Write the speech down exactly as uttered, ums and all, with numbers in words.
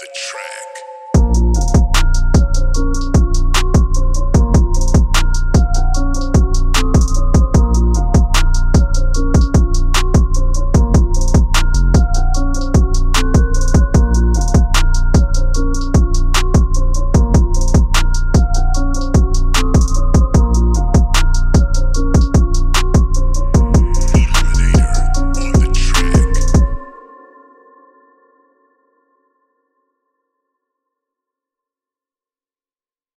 the track.